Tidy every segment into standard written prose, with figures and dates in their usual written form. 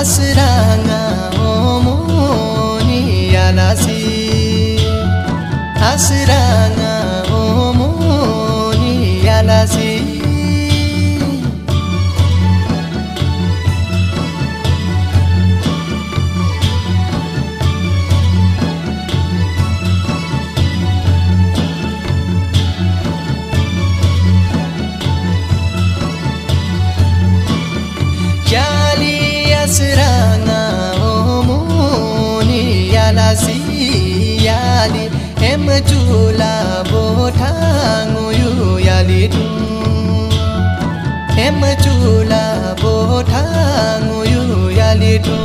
Asranga Omo ni alasi, Asranga Omo ni alasi. Asranga Omo ni alasi yali emchula botangu yali tu emchula botangu yali tu.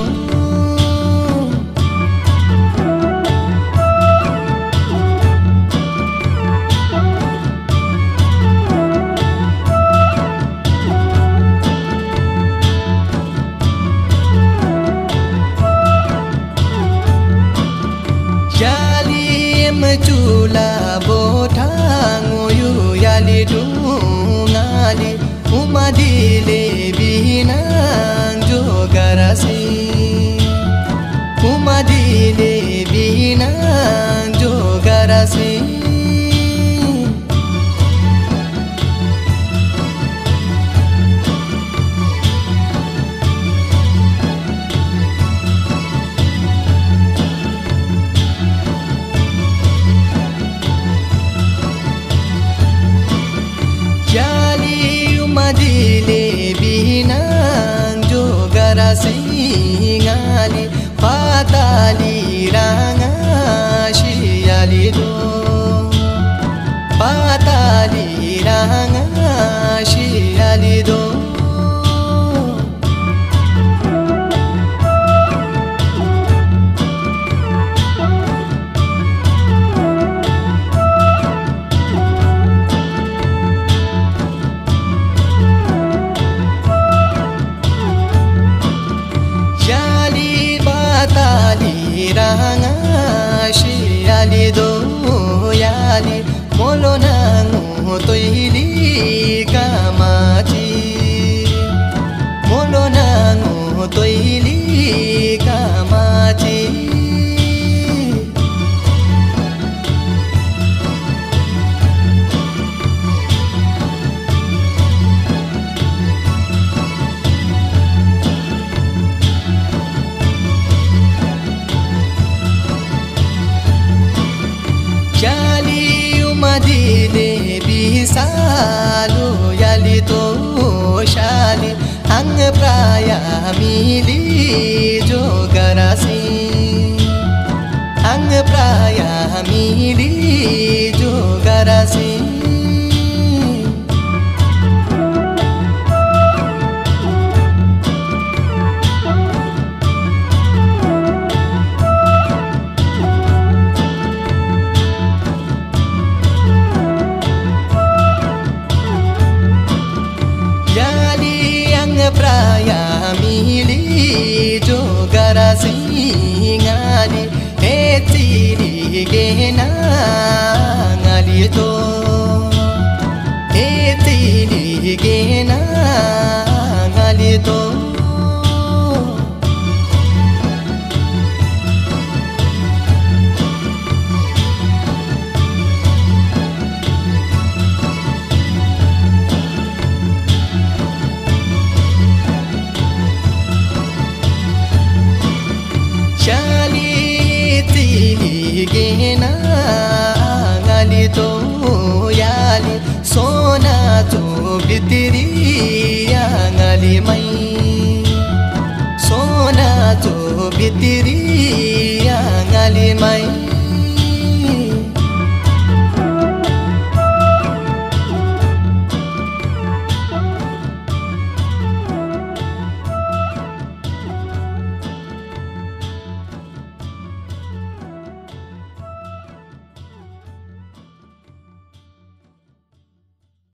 Chula botangu yali dungali umadile binang jogarasi, umadile binang jogarasi. Madile binang jogarasi ngali patali ranga shiyali do patali ranga shiyali do. Yali ranga shiyali do yali molonangu toili kamati, molonangu toili kamati. Madile bisalo yali to shali ang praya mili jogarasi, ang praya mili jogarasi. Praya mili jogarasi ngali etili gena ngali to etili gena ngali to. Gena ngali to yali sona to bitiri ngali mai, sona to bitiri ngali mai.